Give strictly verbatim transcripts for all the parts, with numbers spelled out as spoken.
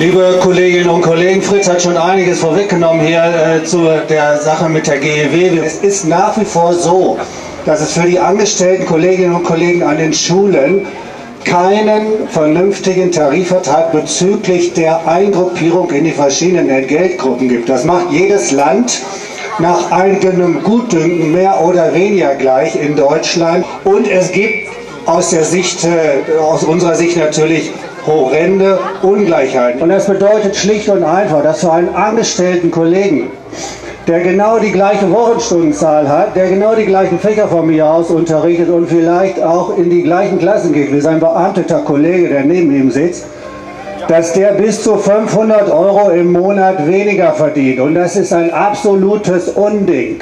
Liebe Kolleginnen und Kollegen, Fritz hat schon einiges vorweggenommen hier äh, zu der Sache mit der G E W. Es ist nach wie vor so, dass es für die angestellten Kolleginnen und Kollegen an den Schulen keinen vernünftigen Tarifvertrag bezüglich der Eingruppierung in die verschiedenen Entgeltgruppen gibt. Das macht jedes Land nach eigenem Gutdünken mehr oder weniger gleich in Deutschland. Und es gibt aus, der Sicht, äh, aus unserer Sicht natürlich horrende Ungleichheiten. Und das bedeutet schlicht und einfach, dass für einen angestellten Kollegen, der genau die gleiche Wochenstundenzahl hat, der genau die gleichen Fächer von mir aus unterrichtet und vielleicht auch in die gleichen Klassen geht, wie sein beamteter Kollege, der neben ihm sitzt, dass der bis zu fünfhundert Euro im Monat weniger verdient. Und das ist ein absolutes Unding.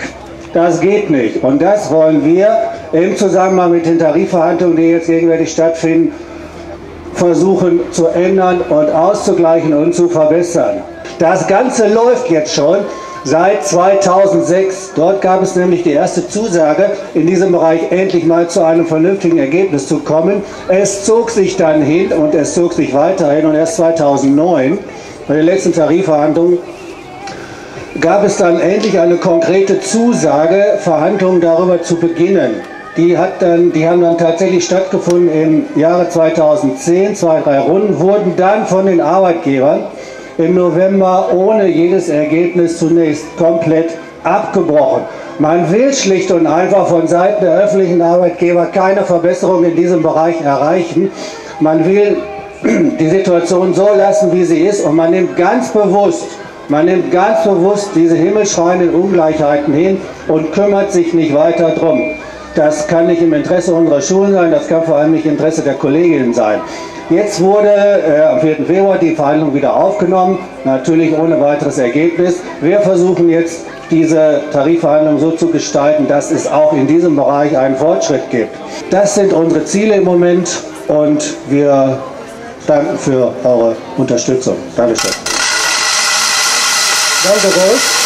Das geht nicht. Und das wollen wir im Zusammenhang mit den Tarifverhandlungen, die jetzt gegenwärtig stattfinden, versuchen zu ändern und auszugleichen und zu verbessern. Das Ganze läuft jetzt schon seit zweitausendsechs. Dort gab es nämlich die erste Zusage, in diesem Bereich endlich mal zu einem vernünftigen Ergebnis zu kommen. Es zog sich dann hin und es zog sich weiterhin und erst zweitausendneun, bei den letzten Tarifverhandlungen, gab es dann endlich eine konkrete Zusage, Verhandlungen darüber zu beginnen. Die, hat dann, die haben dann tatsächlich stattgefunden im Jahre zweitausendzehn. Zwei, drei Runden wurden dann von den Arbeitgebern im November ohne jedes Ergebnis zunächst komplett abgebrochen. Man will schlicht und einfach von Seiten der öffentlichen Arbeitgeber keine Verbesserung in diesem Bereich erreichen. Man will die Situation so lassen, wie sie ist, und man nimmt ganz bewusst Man nimmt ganz bewusst diese himmelschreienden Ungleichheiten hin und kümmert sich nicht weiter drum. Das kann nicht im Interesse unserer Schulen sein, das kann vor allem nicht im Interesse der Kolleginnen sein. Jetzt wurde äh, am vierten Februar die Verhandlung wieder aufgenommen, natürlich ohne weiteres Ergebnis. Wir versuchen jetzt, diese Tarifverhandlung so zu gestalten, dass es auch in diesem Bereich einen Fortschritt gibt. Das sind unsere Ziele im Moment und wir danken für eure Unterstützung. Dankeschön. Danke, Rolf.